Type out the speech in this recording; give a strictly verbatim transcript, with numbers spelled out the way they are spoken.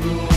true.